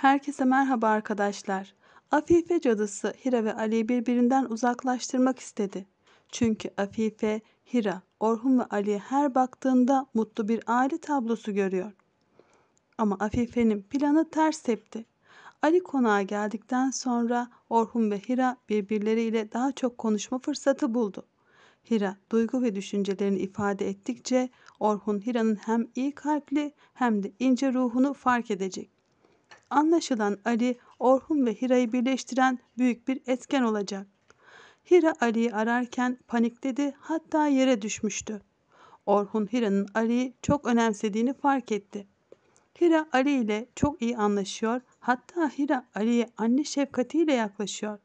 Herkese merhaba arkadaşlar. Afife cadısı Hira ve Ali'yi birbirinden uzaklaştırmak istedi. Çünkü Afife, Hira, Orhun ve Ali'ye her baktığında mutlu bir aile tablosu görüyor. Ama Afife'nin planı ters tepti. Ali konağa geldikten sonra Orhun ve Hira birbirleriyle daha çok konuşma fırsatı buldu. Hira duygu ve düşüncelerini ifade ettikçe Orhun Hira'nın hem iyi kalpli hem de ince ruhunu fark edecek. Anlaşılan Ali, Orhun ve Hira'yı birleştiren büyük bir etken olacak. Hira Ali'yi ararken panikledi, hatta yere düşmüştü. Orhun Hira'nın Ali'yi çok önemsediğini fark etti. Hira Ali ile çok iyi anlaşıyor, hatta Hira Ali'ye anne şefkatiyle yaklaşıyor.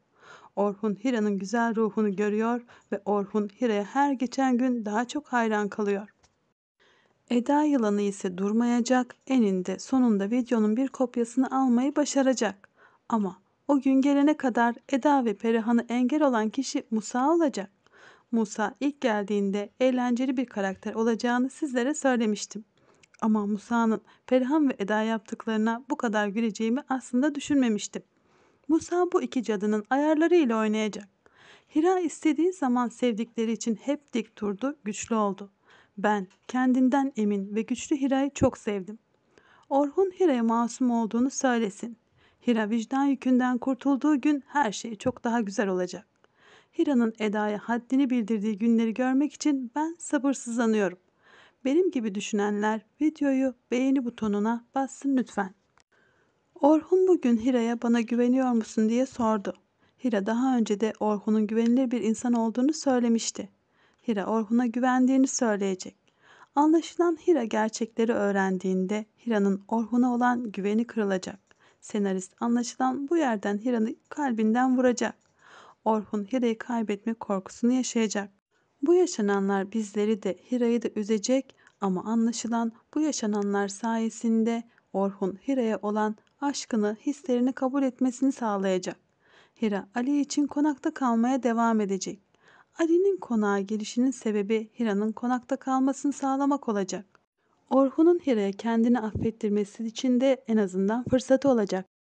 Orhun Hira'nın güzel ruhunu görüyor ve Orhun Hira'ya her geçen gün daha çok hayran kalıyor. Eda yılanı ise durmayacak, eninde sonunda videonun bir kopyasını almayı başaracak. Ama o gün gelene kadar Eda ve Perihan'ı engel olan kişi Musa olacak. Musa ilk geldiğinde eğlenceli bir karakter olacağını sizlere söylemiştim. Ama Musa'nın Perihan ve Eda yaptıklarına bu kadar güleceğimi aslında düşünmemiştim. Musa bu iki cadının ayarlarıyla oynayacak. Hira istediği zaman sevdikleri için hep dik durdu, güçlü oldu. Ben kendinden emin ve güçlü Hira'yı çok sevdim. Orhun Hira'ya masum olduğunu söylesin. Hira vicdan yükünden kurtulduğu gün her şey çok daha güzel olacak. Hira'nın Eda'ya haddini bildirdiği günleri görmek için ben sabırsızlanıyorum. Benim gibi düşünenler videoyu beğeni butonuna bassın lütfen. Orhun bugün Hira'ya bana güveniyor musun diye sordu. Hira daha önce de Orhun'un güvenilir bir insan olduğunu söylemişti. Hira Orhun'a güvendiğini söyleyecek. Anlaşılan Hira gerçekleri öğrendiğinde Hira'nın Orhun'a olan güveni kırılacak. Senarist anlaşılan bu yerden Hira'nın kalbinden vuracak. Orhun Hira'yı kaybetme korkusunu yaşayacak. Bu yaşananlar bizleri de Hira'yı da üzecek ama anlaşılan bu yaşananlar sayesinde Orhun Hira'ya olan aşkını, hislerini kabul etmesini sağlayacak. Hira Ali için konakta kalmaya devam edecek. Ali'nin konağa girişinin sebebi Hira'nın konakta kalmasını sağlamak olacak. Orhun'un Hira'ya kendini affettirmesi için de en azından fırsatı olacak.